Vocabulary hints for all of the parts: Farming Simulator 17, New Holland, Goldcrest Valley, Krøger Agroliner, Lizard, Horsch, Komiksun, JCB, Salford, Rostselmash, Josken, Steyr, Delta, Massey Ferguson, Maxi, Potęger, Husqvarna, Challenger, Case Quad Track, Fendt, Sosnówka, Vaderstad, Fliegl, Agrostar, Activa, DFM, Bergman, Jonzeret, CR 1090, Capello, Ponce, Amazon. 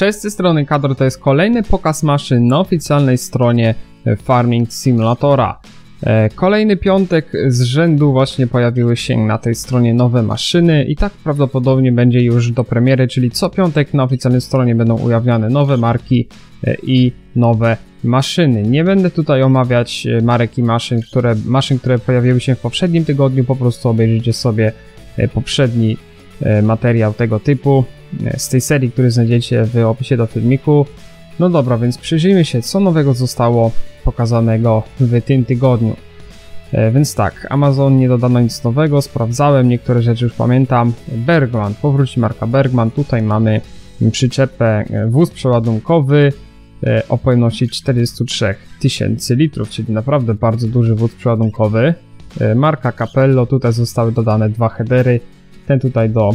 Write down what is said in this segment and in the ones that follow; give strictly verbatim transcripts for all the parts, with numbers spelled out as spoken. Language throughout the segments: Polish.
Cześć, z tej strony Kadr, to jest kolejny pokaz maszyn na oficjalnej stronie Farming Simulatora. Kolejny piątek z rzędu właśnie pojawiły się na tej stronie nowe maszyny i tak prawdopodobnie będzie już do premiery, czyli co piątek na oficjalnej stronie będą ujawniane nowe marki i nowe maszyny. Nie będę tutaj omawiać marek i maszyn, które, maszyn, które pojawiły się w poprzednim tygodniu, po prostu obejrzyjcie sobie poprzedni materiał tego typu z tej serii, który znajdziecie w opisie do filmiku. No dobra, więc przyjrzyjmy się, co nowego zostało pokazanego w tym tygodniu. E, więc tak, Amazon nie dodano nic nowego, sprawdzałem, niektóre rzeczy już pamiętam. Bergman, powróci marka Bergman, tutaj mamy przyczepę, wóz przeładunkowy e, o pojemności czterdzieści trzy tysięcy litrów, czyli naprawdę bardzo duży wóz przeładunkowy. E, marka Capello, tutaj zostały dodane dwa headery, ten tutaj do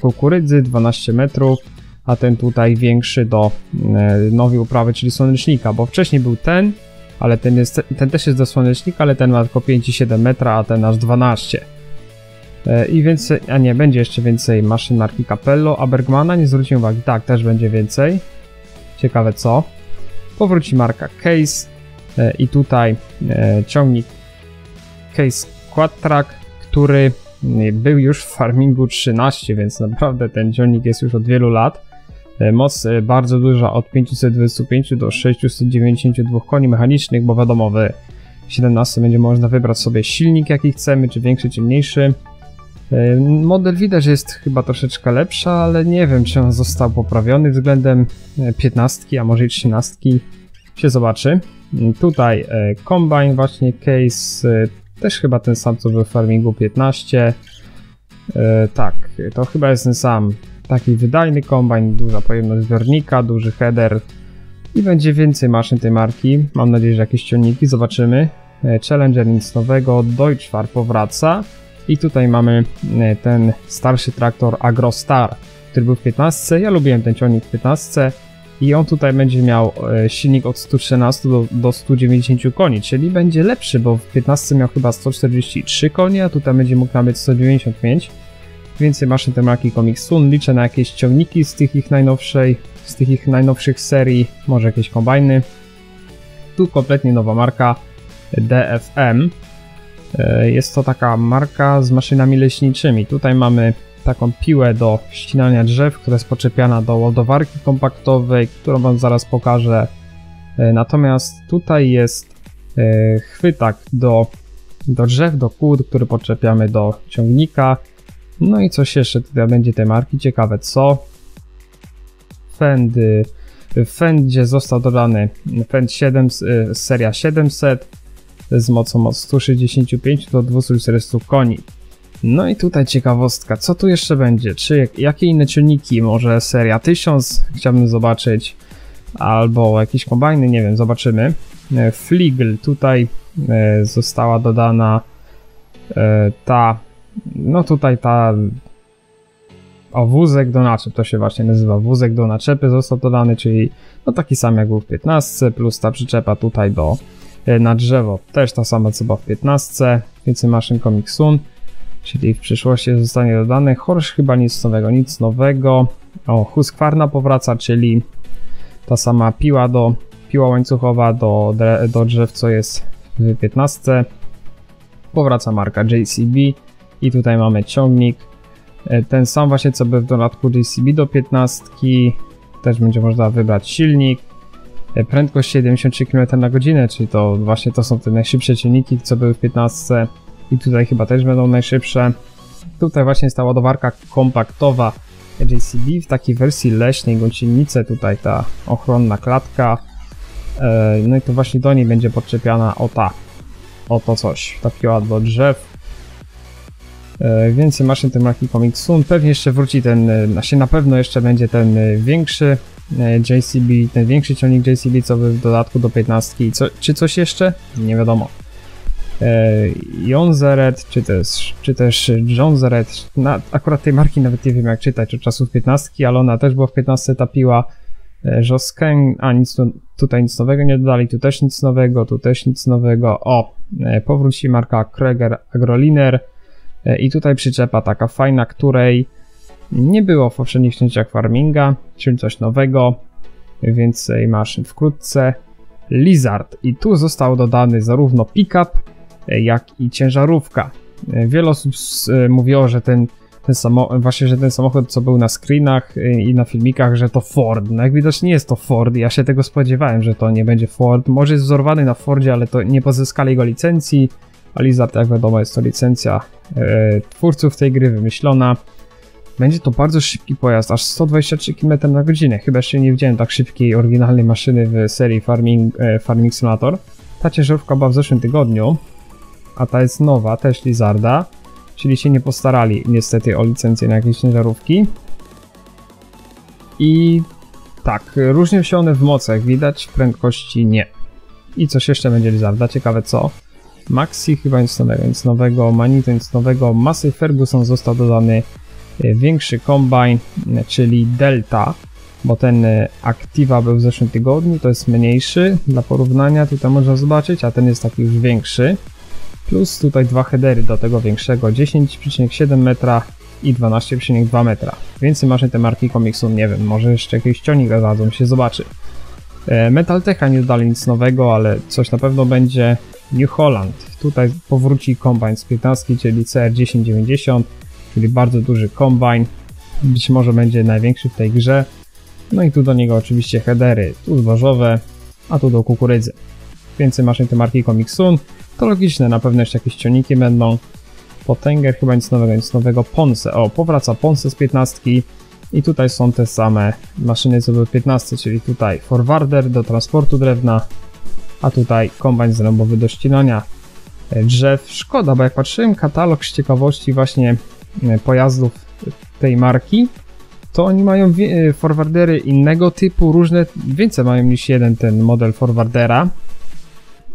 kukurydzy dwanaście metrów, a ten tutaj większy do nowej uprawy, czyli słonecznika, bo wcześniej był ten, ale ten, jest, ten też jest do słonecznika, ale ten ma tylko pięć i siedem metra, a ten aż dwanaście. I więcej, a nie, będzie jeszcze więcej maszyn marki Capello, a Bergmana nie zwróciłem uwagi, tak, też będzie więcej. Ciekawe co. Powróci marka Case i tutaj ciągnik Case Quad Track, który był już w Farmingu trzynaście, więc naprawdę ten ciągnik jest już od wielu lat. Moc bardzo duża, od pięćset dwadzieścia pięć do sześćset dziewięćdziesiąt dwa koni mechanicznych, bo wiadomo, w siedemnaście będzie można wybrać sobie silnik jaki chcemy, czy większy, czy mniejszy. Model widać, że jest chyba troszeczkę lepsza, ale nie wiem, czy on został poprawiony względem piętnaście, a może i trzynaście, się zobaczy. Tutaj kombajn właśnie Case, też chyba ten sam co był w Farmingu piętnaście. E, tak, to chyba jest ten sam. Taki wydajny kombajn, duża pojemność zbiornika, duży header i będzie więcej maszyn tej marki. Mam nadzieję, że jakieś ciągniki zobaczymy. E, Challenger nic nowego, Deutsche Fahr powraca i tutaj mamy e, ten starszy traktor Agrostar, który był w piętnaście. Ja lubiłem ten ciągnik w piętnaście i on tutaj będzie miał e, silnik od stu trzynastu do, do stu dziewięćdziesięciu koni, czyli będzie lepszy, bo w piętnaście miał chyba sto czterdzieści trzy konie, a tutaj będzie mógł nabyć sto dziewięćdziesiąt pięć. Więcej maszyn tej marki Komiksun, liczę na jakieś ciągniki z tych ich najnowszej, z tych ich najnowszych serii, może jakieś kombajny. Tu kompletnie nowa marka D F M, e, jest to taka marka z maszynami leśniczymi. Tutaj mamy taką piłę do ścinania drzew, która jest poczepiana do ładowarki kompaktowej, którą wam zaraz pokażę. Natomiast tutaj jest chwytak do, do drzew, do kół, który podczepiamy do ciągnika. No i coś jeszcze tutaj będzie tej marki, ciekawe co. Fendt, w Fendtzie został dodany Fendt siedem, seria siedemset z mocą od stu sześćdziesięciu pięciu do dwustu czterdziestu koni. No i tutaj ciekawostka, co tu jeszcze będzie, czy jak, jakie inne ciągniki, może seria tysiąc chciałbym zobaczyć, albo jakieś kombajny, nie wiem, zobaczymy. Fliegl, tutaj e, została dodana e, ta, no tutaj ta, o, wózek do naczep, to się właśnie nazywa, wózek do naczepy został dodany, czyli no taki sam jak był w piętnaście, plus ta przyczepa tutaj do, e, na drzewo, też ta sama co była w piętnaście, więcej maszyn Komiksun. Czyli w przyszłości zostanie dodane. Horsch chyba nic nowego, nic nowego. O, Husqvarna powraca, czyli ta sama piła do piła łańcuchowa do, do drzew, co jest w piętnaście. Powraca marka J C B i tutaj mamy ciągnik. Ten sam właśnie co był w dodatku J C B do piętnaście. Też będzie można wybrać silnik. Prędkość siedemdziesiąt trzy kilometry na godzinę, czyli to właśnie to są te najszybsze ciągniki, co były w piętnaście. I tutaj chyba też będą najszybsze. Tutaj właśnie jest ta ładowarka kompaktowa J C B w takiej wersji leśnej, gąsienice, tutaj ta ochronna klatka. No i to właśnie do niej będzie podczepiana o ta, o to coś, ta piła do drzew. Więcej maszyn tej marki Komiksun. Pewnie jeszcze wróci ten, znaczy na pewno jeszcze będzie ten większy J C B, ten większy ciągnik J C B, co był w dodatku do piętnaście. Co, czy coś jeszcze? Nie wiadomo. Jonzeret, czy też, czy też Jonzeret, na, akurat tej marki nawet nie wiem jak czytać od czasów piętnaście, ale ona też była w piętnaście, ta piła Josken, a nic tu, tutaj nic nowego nie dodali, tu też nic nowego, tu też nic nowego. O, powróci marka Krøger Agroliner i tutaj przyczepa taka fajna, której nie było w poprzednich częściach Farminga, czyli coś nowego, więcej maszyn wkrótce. Lizard, i tu został dodany zarówno pick-up, jak i ciężarówka. Wiele osób mówiło, że ten, ten samo, właśnie, że ten samochód, co był na screenach i na filmikach, że to Ford. No jak widać nie jest to Ford, ja się tego spodziewałem, że to nie będzie Ford. Może jest wzorowany na Fordzie, ale to nie pozyskali jego licencji. A Lizard, jak wiadomo, jest to licencja e, twórców tej gry wymyślona. Będzie to bardzo szybki pojazd, aż sto dwadzieścia trzy kilometry na godzinę. Chyba jeszcze nie widziałem tak szybkiej, oryginalnej maszyny w serii Farming, e, Farming Simulator. Ta ciężarówka była w zeszłym tygodniu, a ta jest nowa, też Lizarda. Czyli się nie postarali niestety o licencję na jakieś ciężarówki. I tak, różnią się one w mocy, jak widać, w prędkości nie. I coś jeszcze będzie Lizarda, ciekawe co. Maxi chyba nic nowego, nic nowego, Mani to nic nowego, Massey Ferguson został dodany większy kombajn, czyli Delta, bo ten Activa był w zeszłym tygodniu, to jest mniejszy, dla porównania tutaj można zobaczyć, a ten jest taki już większy, plus tutaj dwa headery do tego większego, dziesięć przecinek siedem metra i dwanaście przecinek dwa metra. Więcej maszyn te marki Komiksun, nie wiem, może jeszcze jakiś ciągnik dadzą, się zobaczy. Metal Techa nie dodali nic nowego, ale coś na pewno będzie. New Holland, tutaj powróci kombajn z piętnastki, czyli C R tysiąc dziewięćdziesiąt, czyli bardzo duży kombajn, być może będzie największy w tej grze. No i tu do niego oczywiście headery, tu zbożowe, a tu do kukurydzy. Więcej maszyn tej marki Komiksun, to logiczne, na pewno jeszcze jakieś ciągniki będą. Potęger chyba nic nowego, nic nowego. Ponce, o, powraca Ponce z piętnastki i tutaj są te same maszyny co były w piętnastce, czyli tutaj forwarder do transportu drewna, a tutaj kombajn zrębowy do ścinania drzew. Szkoda, bo jak patrzyłem katalog z ciekawości właśnie pojazdów tej marki, to oni mają forwardery innego typu, różne, więcej mają niż jeden ten model forwardera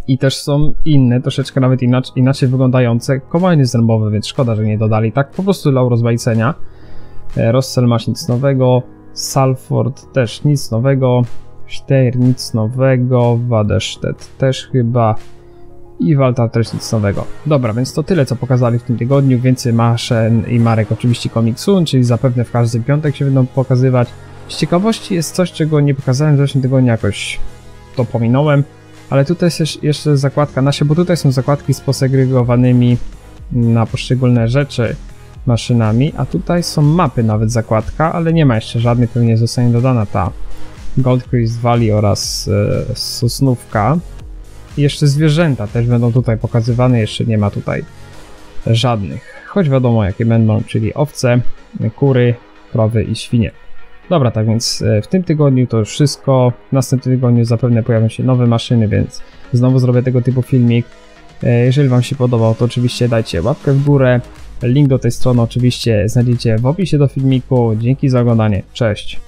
i też są inne, troszeczkę nawet inaczej, inaczej wyglądające kombajny zrębowe, więc szkoda, że nie dodali tak po prostu dla urozmaicenia. Rostselmash nic nowego, Salford też nic nowego, Steyr nic nowego, Vaderstad też chyba i Walta też nic nowego. Dobra, więc to tyle co pokazali w tym tygodniu, więcej maszyn i marek oczywiście Komiksun, czyli zapewne w każdy piątek się będą pokazywać. Z ciekawości jest coś, czego nie pokazałem w zeszłym tygodniu, jakoś to pominąłem, ale tutaj jest jeszcze zakładka nasza, bo tutaj są zakładki z posegregowanymi na poszczególne rzeczy maszynami, a tutaj są mapy nawet zakładka, ale nie ma jeszcze żadnej, pewnie zostanie dodana ta Goldcrest Valley oraz e, Sosnówka. I jeszcze zwierzęta też będą tutaj pokazywane, jeszcze nie ma tutaj żadnych. Choć wiadomo jakie będą, czyli owce, kury, krowy i świnie. Dobra, tak więc w tym tygodniu to już wszystko. W następnym tygodniu zapewne pojawią się nowe maszyny, więc znowu zrobię tego typu filmik. E, jeżeli wam się podobał, to oczywiście dajcie łapkę w górę. Link do tej strony oczywiście znajdziecie w opisie do filmiku. Dzięki za oglądanie, cześć!